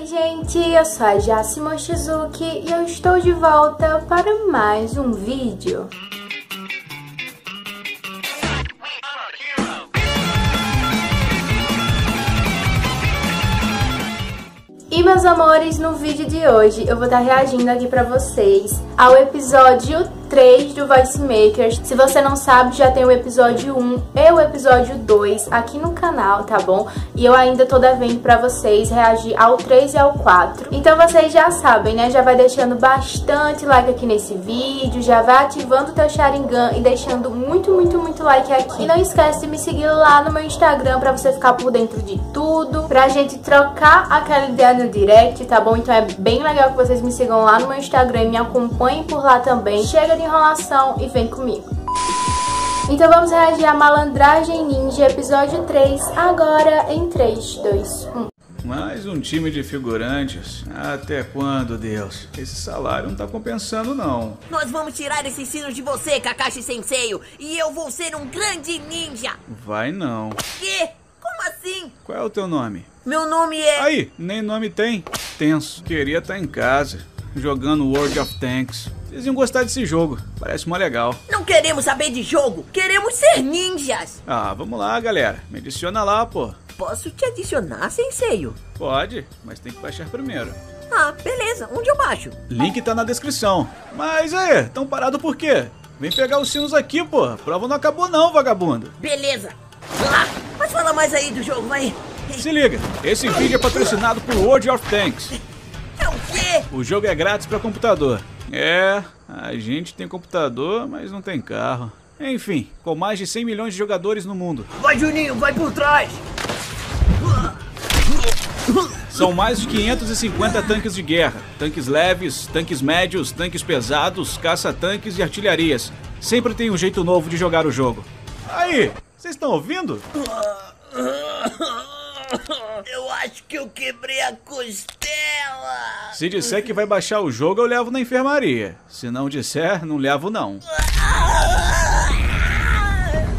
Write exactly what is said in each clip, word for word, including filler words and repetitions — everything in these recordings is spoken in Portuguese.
Oi gente, eu sou a Jacy Mochizuki e eu estou de volta para mais um vídeo. E meus amores, no vídeo de hoje eu vou estar reagindo aqui pra vocês ao episódio três do Voice Makers. Se você não sabe, já tem o episódio um e o episódio dois aqui no canal, tá bom? E eu ainda tô devendo pra vocês reagir ao três e ao quatro. Então vocês já sabem, né? Já vai deixando bastante like aqui nesse vídeo, já vai ativando o teu Sharingan e deixando muito, muito, muito like aqui. E não esquece de me seguir lá no meu Instagram pra você ficar por dentro de tudo, pra gente trocar aquela ideia no direct, tá bom? Então é bem legal que vocês me sigam lá no meu Instagram e me acompanhem por lá também. Chega de enrolação e vem comigo. Então vamos reagir a Malandragem Ninja episódio três agora em três, dois, um. Mais um time de figurantes? Até quando, Deus? Esse salário não tá compensando, não. Nós vamos tirar esses sinos de você, Kakashi Sensei, e eu vou ser um grande ninja. Vai não. Quê? Como assim? Qual é o teu nome? Meu nome é... Aí, nem nome tem. Tenso. Queria estar em casa, jogando World of Tanks. Vocês iam gostar desse jogo, parece mó legal. Não queremos saber de jogo, queremos ser ninjas. Ah, vamos lá galera, me adiciona lá, pô. Posso te adicionar, Sensei? Pode, mas tem que baixar primeiro. Ah, beleza, onde eu baixo? Link tá na descrição. Mas aí, tão parado por quê? Vem pegar os sinos aqui, pô, a prova não acabou não, vagabundo. Beleza, ah, mas fala mais aí do jogo, vai. Se liga, esse vídeo é patrocinado por World of Tanks. É o quê? O jogo é grátis pra computador. É, a gente tem computador, mas não tem carro. Enfim, com mais de cem milhões de jogadores no mundo. Vai, Juninho, vai por trás! São mais de quinhentos e cinquenta tanques de guerra. Tanques leves, tanques médios, tanques pesados, caça-tanques e artilharias. Sempre tem um jeito novo de jogar o jogo. Aí, vocês estão ouvindo? Eu acho que eu quebrei a costela. Se disser que vai baixar o jogo, eu levo na enfermaria. Se não disser, não levo não.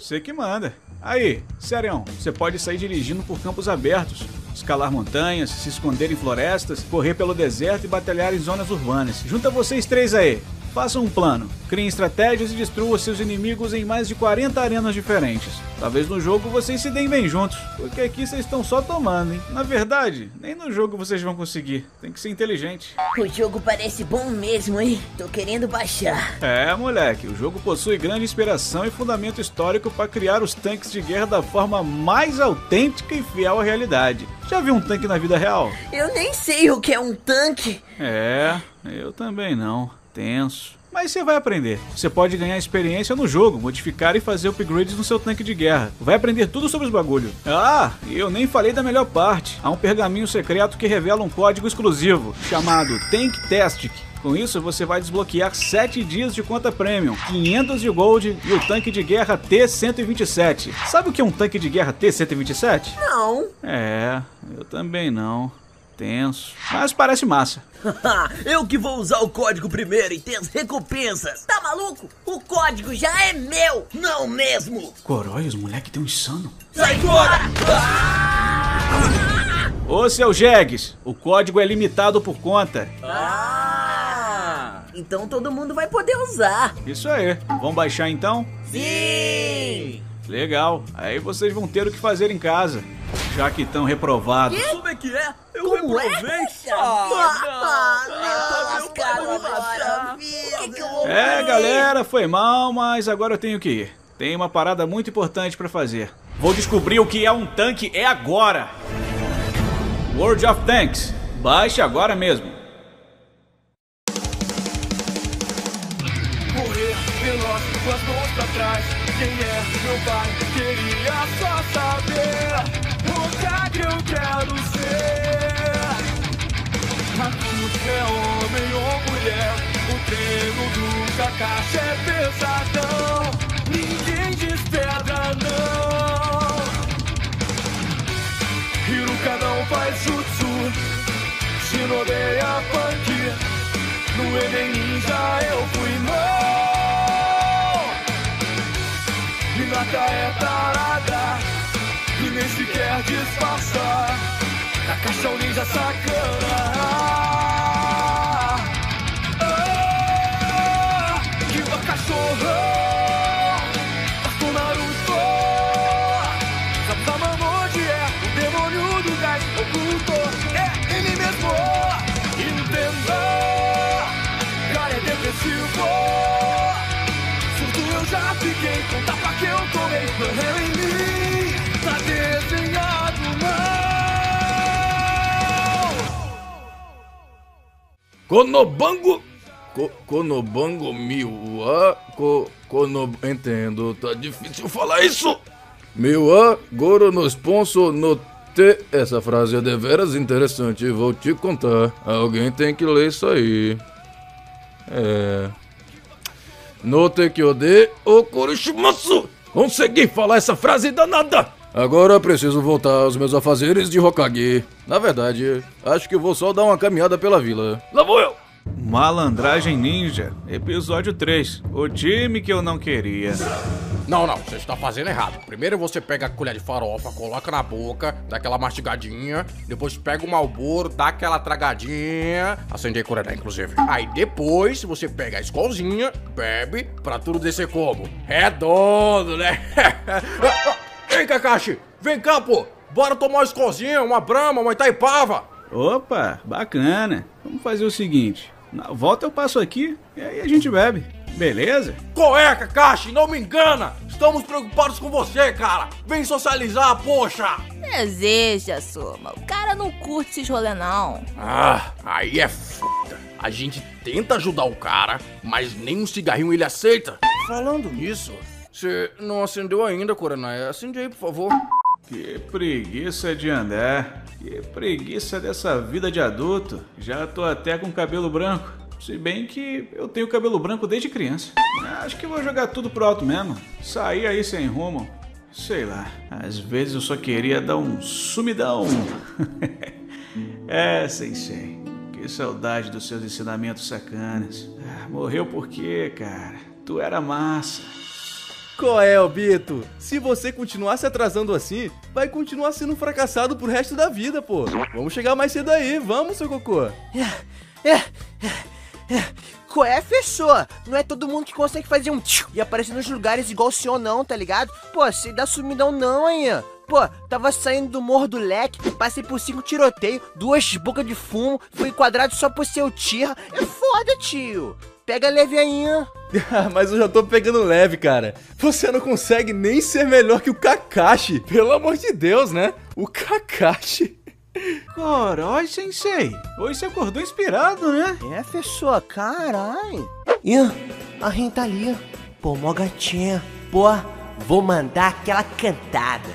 Você que manda. Aí, sério, você pode sair dirigindo por campos abertos, escalar montanhas, se esconder em florestas, correr pelo deserto e batalhar em zonas urbanas. Junta vocês três aí. Façam um plano, criem estratégias e destruam seus inimigos em mais de quarenta arenas diferentes. Talvez no jogo vocês se deem bem juntos, porque aqui vocês estão só tomando, hein? Na verdade, nem no jogo vocês vão conseguir, tem que ser inteligente. O jogo parece bom mesmo, hein? Tô querendo baixar. É, moleque, o jogo possui grande inspiração e fundamento histórico para criar os tanques de guerra da forma mais autêntica e fiel à realidade. Já viu um tanque na vida real? Eu nem sei o que é um tanque. É, eu também não. Tenso. Mas você vai aprender. Você pode ganhar experiência no jogo, modificar e fazer upgrades no seu tanque de guerra. Vai aprender tudo sobre os bagulho. Ah, e eu nem falei da melhor parte. Há um pergaminho secreto que revela um código exclusivo, chamado Tank Tastic. Com isso, você vai desbloquear sete dias de conta premium, quinhentos de gold e o tanque de guerra T cento e vinte e sete. Sabe o que é um tanque de guerra T cento e vinte e sete? Não. É, eu também não. Tenso, mas parece massa. Eu que vou usar o código primeiro e ter as recompensas. Tá maluco? O código já é meu, não mesmo? Corói, os moleque tão insano. Sai fora! Ah! Ô seu Jegues, o código é limitado por conta. Ah! Então todo mundo vai poder usar. Isso aí, vamos baixar então? Sim! Legal, aí vocês vão ter o que fazer em casa, já que estão reprovados. Que? Como é que é? Eu Como reprovei? É? Ah, ah, não, é, galera, foi mal, mas agora eu tenho que ir. Tem uma parada muito importante pra fazer. Vou descobrir o que é um tanque é agora. World of Tanks, baixe agora mesmo. Correr veloz com as mãos pra trás. Quem é meu pai? Queria só saber. Hokage eu quero ser. Hakus é homem ou mulher. O treino do Kakashi é pesadão. Ninguém desperta não. Hiruka não faz jutsu. Shinobi é a punk. No Eden Ninja eu fui não. Minato é tarada. E nem sequer disfarça. Kakashi é um ninja sacana. Konobango... Co, Konobango Miwa... Co, Kono... Entendo, tá difícil falar isso. Miwa Goro no sponsor no te... Essa frase é deveras interessante, vou te contar. Alguém tem que ler isso aí. É... No Tekyode Okurishimasu. Consegui falar essa frase danada! Agora preciso voltar aos meus afazeres de Hokage. Na verdade, acho que vou só dar uma caminhada pela vila. Lá vou eu! Malandragem Ninja, episódio três. O time que eu não queria. Não, não, você está fazendo errado. Primeiro você pega a colher de farofa, coloca na boca, dá aquela mastigadinha. Depois pega o Malboro, dá aquela tragadinha. Acendei Curaná, inclusive. Aí depois você pega a escolzinha, bebe, pra tudo descer como? Redondo, né? Ei, Kakashi, vem cá, pô. Bora tomar uma escolzinha, uma Brahma, uma Itaipava. Opa, bacana. Vamos fazer o seguinte. Na volta eu passo aqui e aí a gente bebe. Beleza? Qual é, Kakashi? Não me engana! Estamos preocupados com você, cara! Vem socializar, poxa! Deseja, Assuma. O cara não curte esses rolê, não. Ah, aí é foda. A gente tenta ajudar o cara, mas nem um cigarrinho ele aceita. Falando nisso, você não acendeu ainda, Coronel. Acende aí, por favor. Que preguiça de andar. Que preguiça dessa vida de adulto. Já tô até com cabelo branco. Se bem que eu tenho cabelo branco desde criança. Acho que vou jogar tudo pro alto mesmo. Sair aí sem rumo. Sei lá. Às vezes eu só queria dar um sumidão. É, sensei. Que saudade dos seus ensinamentos sacanas. Morreu por quê, cara? Tu era massa. Qual é, Obito? Se você continuar se atrasando assim, vai continuar sendo um fracassado pro resto da vida, pô. Vamos chegar mais cedo aí. Vamos, seu cocô. É, é, é. Qual é, fechou? Não é todo mundo que consegue fazer um tchiu e aparecer nos lugares igual o senhor não, tá ligado? Pô, sem dar sumidão não, hein? Pô, tava saindo do morro do leque, passei por cinco tiroteios, duas bocas de fumo, fui enquadrado só por seu tira. É foda, tio. Pega leve aí, hein? Mas eu já tô pegando leve, cara. Você não consegue nem ser melhor que o Kakashi. Pelo amor de Deus, né? O Kakashi... Corói, sensei. Hoje você acordou inspirado, né? É, fechou, caralho. Ih, a Rin tá ali. Pô, mó gatinha. Pô, vou mandar aquela cantada.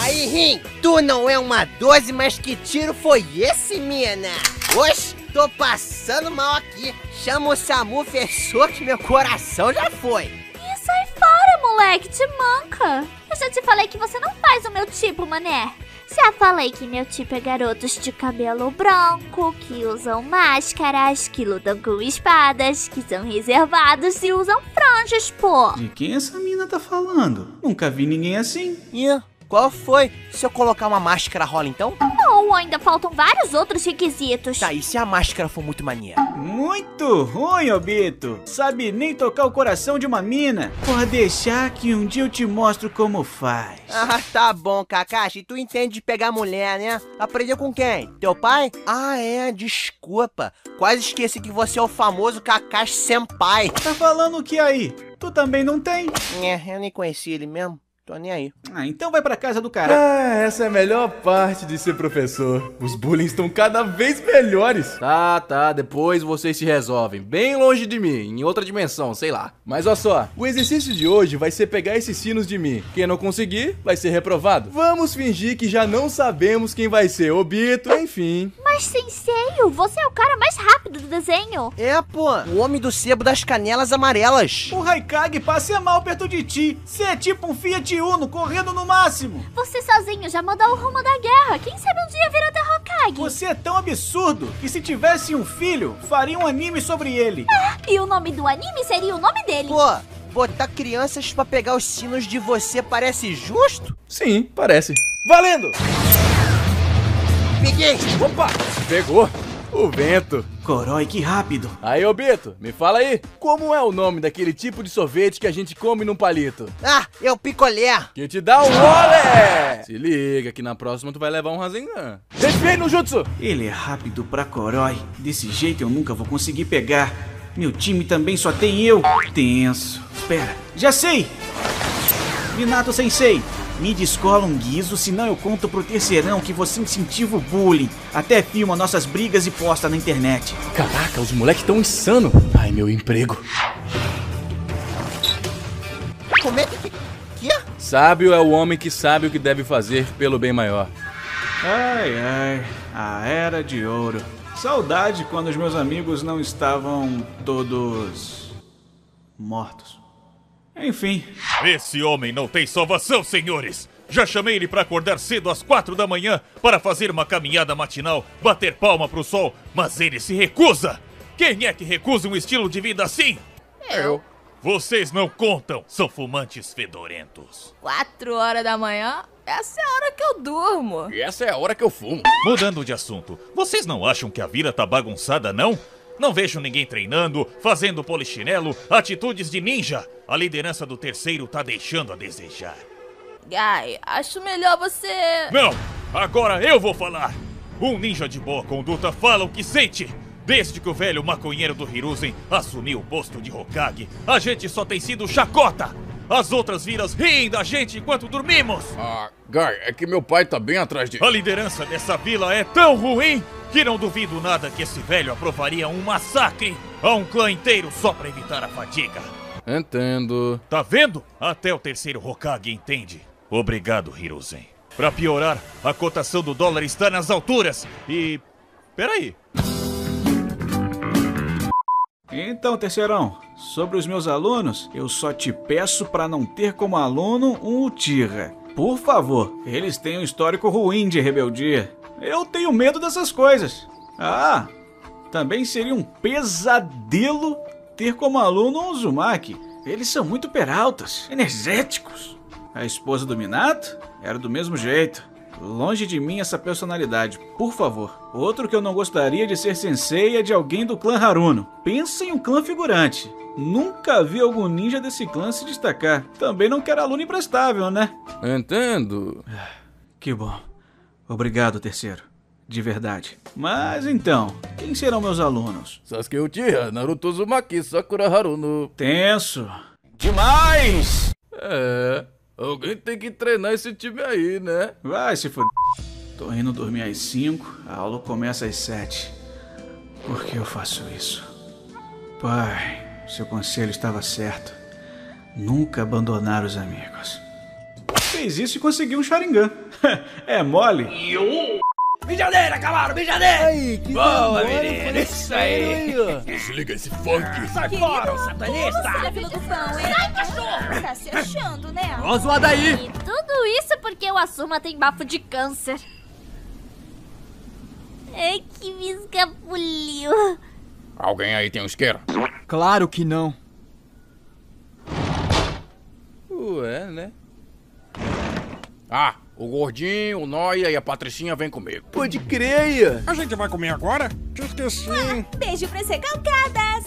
Aí, Rin, tu não é uma doze, mas que tiro foi esse, mina? Oxe, tô passando mal aqui. Chama o Samu, fechou, que meu coração já foi. Ih, sai fora, moleque, te manca. Eu já te falei que você não faz o meu tipo, mané. Já falei que meu tipo é garotos de cabelo branco, que usam máscaras, que lutam com espadas, que são reservados e usam franjas, pô. De quem essa mina tá falando? Nunca vi ninguém assim. Ih, qual foi? Se eu colocar uma máscara rola então? Não, ainda faltam vários outros requisitos. Tá, e se a máscara for muito maneira? Muito ruim, Obito. Sabe nem tocar o coração de uma mina. Por deixar que um dia eu te mostro como faz. Ah, tá bom, Kakashi. Tu entende de pegar mulher, né? Aprendeu com quem? Teu pai? Ah, é. Desculpa. Quase esqueci que você é o famoso Kakashi Senpai. Tá falando o que aí? Tu também não tem? É, eu nem conheci ele mesmo. Tô nem aí. Ah, então vai pra casa do cara. Ah, essa é a melhor parte de ser professor. Os bullying estão cada vez melhores. Tá, tá, depois vocês se resolvem. Bem longe de mim, em outra dimensão, sei lá. Mas olha só, o exercício de hoje vai ser pegar esses sinos de mim. Quem não conseguir, vai ser reprovado. Vamos fingir que já não sabemos quem vai ser. Obito, enfim. Mas, sensei, você é o cara mais rápido do desenho. É, pô. O homem do sebo das canelas amarelas. O Haikage passa mal perto de ti. Você é tipo um Fiat Uno, correndo no máximo. Você sozinho já mudou o rumo da guerra. Quem sabe um dia vira até Hokage. Você é tão absurdo que se tivesse um filho, faria um anime sobre ele. Ah, e o nome do anime seria o nome dele. Pô, botar crianças pra pegar os sinos de você parece justo? Sim, parece. Valendo! Peguei! Opa! Pegou! O vento. Corói, que rápido. Aí, Obito, me fala aí, como é o nome daquele tipo de sorvete que a gente come num palito? Ah, é o picolé. Que te dá um olé. Se liga que na próxima tu vai levar um Rasengan. Desvei no jutsu. Ele é rápido pra corói. Desse jeito eu nunca vou conseguir pegar. Meu time também só tem eu. Tenso. Espera, já sei. Minato Sensei, Me descola um guiso, senão eu conto pro terceirão que você incentiva o bullying. Até filma nossas brigas e posta na internet. Caraca, os moleques tão insano. Ai, meu emprego. Como é que... que é? Sábio é o homem que sabe o que deve fazer pelo bem maior. Ai, ai, a era de ouro. Saudade quando os meus amigos não estavam todos... mortos. Enfim. Esse homem não tem salvação, senhores! Já chamei ele para acordar cedo às quatro da manhã para fazer uma caminhada matinal, bater palma pro sol, mas ele se recusa! Quem é que recusa um estilo de vida assim? Eu. Vocês não contam, são fumantes fedorentos. Quatro horas da manhã? Essa é a hora que eu durmo. E essa é a hora que eu fumo. Mudando de assunto, vocês não acham que a vida tá bagunçada, não? Não vejo ninguém treinando, fazendo polichinelo, atitudes de ninja. A liderança do terceiro tá deixando a desejar. Gai, acho melhor você... Não! Agora eu vou falar! Um ninja de boa conduta fala o que sente. Desde que o velho maconheiro do Hiruzen assumiu o posto de Hokage, a gente só tem sido chacota! As outras viras riem da gente enquanto dormimos! Ah, Gai, é que meu pai tá bem atrás de... A liderança dessa vila é tão ruim... que não duvido nada que esse velho aprovaria um massacre a um clã inteiro só pra evitar a fadiga. Entendo. Tá vendo? Até o terceiro Hokage entende. Obrigado, Hiruzen. Pra piorar, a cotação do dólar está nas alturas e... peraí. Então, terceirão, sobre os meus alunos, eu só te peço pra não ter como aluno um Uchiha. Por favor, eles têm um histórico ruim de rebeldia. Eu tenho medo dessas coisas. Ah, também seria um pesadelo ter como aluno um Uzumaki. Eles são muito peraltas, energéticos. A esposa do Minato era do mesmo jeito. Longe de mim essa personalidade, por favor. Outro que eu não gostaria de ser sensei é de alguém do clã Haruno. Pensa em um clã figurante. Nunca vi algum ninja desse clã se destacar. Também não quero aluno imprestável, né? Entendo. Que bom. Obrigado, terceiro. De verdade. Mas então, quem serão meus alunos? Sasuke Uchiha, Naruto Uzumaki, Sakura Haruno. Tenso. Demais! É, alguém tem que treinar esse time aí, né? Vai se fuder. Tô indo dormir às cinco, a aula começa às sete. Por que eu faço isso? Pai, seu conselho estava certo. Nunca abandonar os amigos. Fez isso e conseguiu um Sharingan. É mole? Brincadeira, cavalo, brincadeira! Aí, que boa, menina, isso aí! Desliga esse funk! Sai fora, o satanista! Sai, cachorro! Tá se achando, né? Ó, zoada aí! E tudo isso porque o Assuma tem bafo de câncer. Ai, que me escapuliu. Alguém aí tem um isqueiro? Claro que não. Ué, né? Ah, o gordinho, o Noia e a Patricinha vem comigo. Pode crer! A gente vai comer agora? Te esqueci. Ah, beijo pra ser calcadas.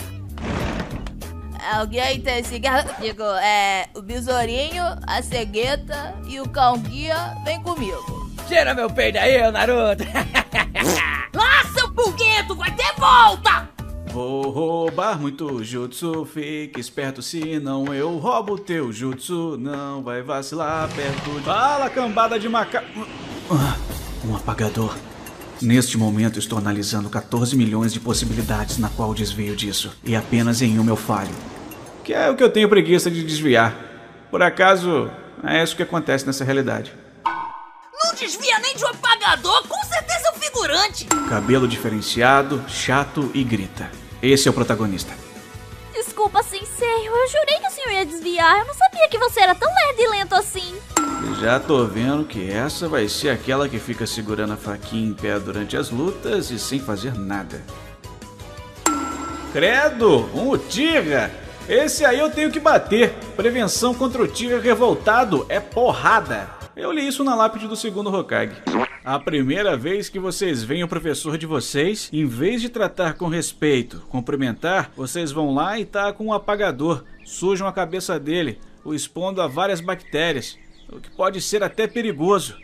Alguém tem cigarro? Digo, é... o besourinho, a cegueta e o cão-guia vem comigo. Tira meu peito aí, Naruto. Nossa, o bugueto vai ter volta! Vou roubar muito jutsu, fique esperto, se não eu roubo teu jutsu, não vai vacilar perto de... Fala, cambada de maca... Um apagador. Neste momento estou analisando quatorze milhões de possibilidades na qual desvio disso, e apenas em uma eu falho. Que é o que eu tenho preguiça de desviar. Por acaso, é isso que acontece nessa realidade. Não desvia nem de um apagador, com certeza é um figurante! Cabelo diferenciado, chato e grita. Esse é o protagonista. Desculpa, sensei, eu jurei que o senhor ia desviar. Eu não sabia que você era tão lerdo e lento assim. Já tô vendo que essa vai ser aquela que fica segurando a faquinha em pé durante as lutas e sem fazer nada. Credo, um Uchiha! Esse aí eu tenho que bater. Prevenção contra o Uchiha revoltado é porrada. Eu li isso na lápide do segundo Hokage. A primeira vez que vocês veem o professor de vocês, em vez de tratar com respeito, cumprimentar, vocês vão lá e tacam um apagador, sujam a cabeça dele, o expondo a várias bactérias, o que pode ser até perigoso.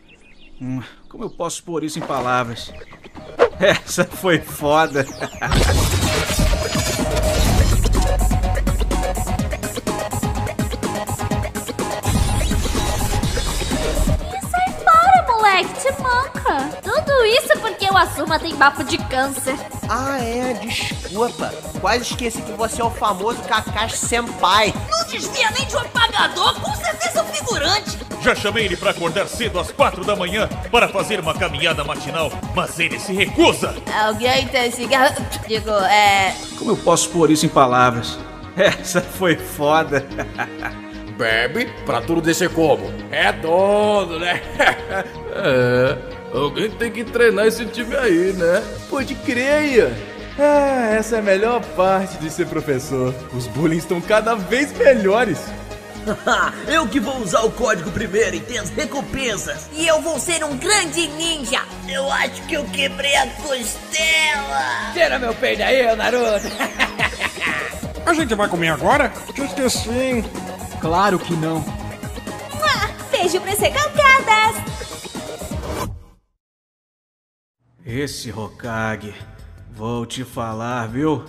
Hum, como eu posso pôr isso em palavras? Essa foi foda. o Assuma tem papo de câncer. Ah é, desculpa. Quase esqueci que você é o famoso Kakashi Senpai. Não desvia nem de um apagador, com certeza é um figurante. Já chamei ele pra acordar cedo às quatro da manhã para fazer uma caminhada matinal, mas ele se recusa. Alguém tem cigarro? Digo, é... Como eu posso pôr isso em palavras? Essa foi foda. Bebe pra tudo descer como? É dono, né? É, alguém tem que treinar esse time aí, né? Pode crer. Ah, essa é a melhor parte de ser professor. Os bullying estão cada vez melhores. Eu que vou usar o código primeiro e ter as recompensas. E eu vou ser um grande ninja. Eu acho que eu quebrei a costela. Tira meu peito aí, Naruto. A gente vai comer agora? Eu esqueci. Claro que não. Ah, beijo para ser calcadas. Esse Hokage, vou te falar, viu?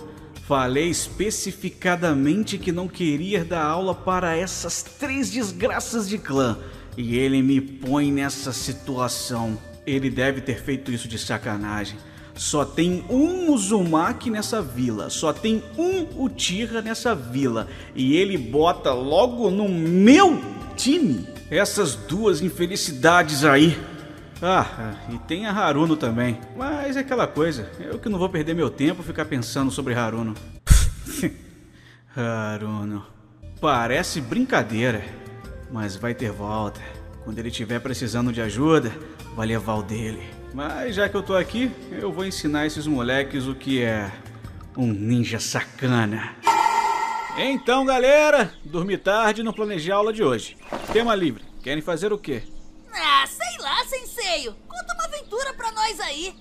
Falei especificadamente que não queria dar aula para essas três desgraças de clã. E ele me põe nessa situação. Ele deve ter feito isso de sacanagem. Só tem um Uzumaki nessa vila, só tem um Uchiha nessa vila, e ele bota logo no meu time essas duas infelicidades aí. Ah, e tem a Haruno também, mas é aquela coisa, eu que não vou perder meu tempo ficar pensando sobre Haruno. Haruno, parece brincadeira, mas vai ter volta. Quando ele estiver precisando de ajuda, vai levar o dele. Mas já que eu tô aqui, eu vou ensinar esses moleques o que é um ninja sacana. Então, galera, dormi tarde e não planejei a aula de hoje. Tema livre. Querem fazer o quê? Ah, sei lá, Sensei. Conta uma aventura pra nós aí.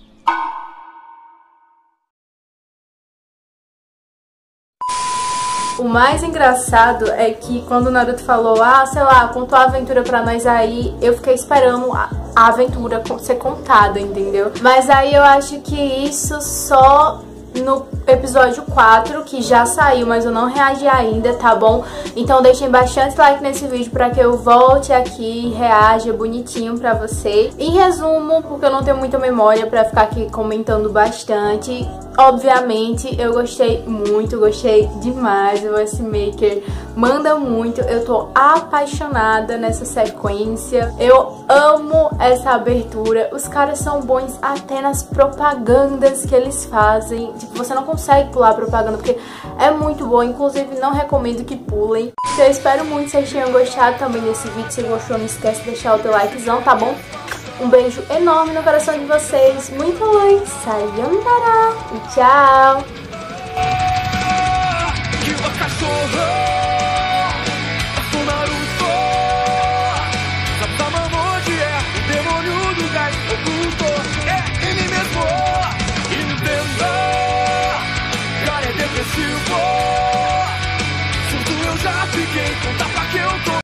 O mais engraçado é que quando o Naruto falou, ah, sei lá, contou a aventura pra nós aí, eu fiquei esperando a, a aventura ser contada, entendeu? Mas aí eu acho que isso só no episódio quatro, que já saiu, mas eu não reagi ainda, tá bom? Então deixem bastante like nesse vídeo pra que eu volte aqui e reaja bonitinho pra você. Em resumo, porque eu não tenho muita memória pra ficar aqui comentando bastante... Obviamente, eu gostei muito, gostei demais, o Voice Maker manda muito, eu tô apaixonada nessa sequência, eu amo essa abertura, os caras são bons até nas propagandas que eles fazem, tipo, você não consegue pular propaganda porque é muito boa, inclusive não recomendo que pulem. Então eu espero muito que vocês tenham gostado também desse vídeo, se gostou não esquece de deixar o teu likezão, tá bom? Um beijo enorme no coração de vocês. Muito luz. Sayonara. E tchau.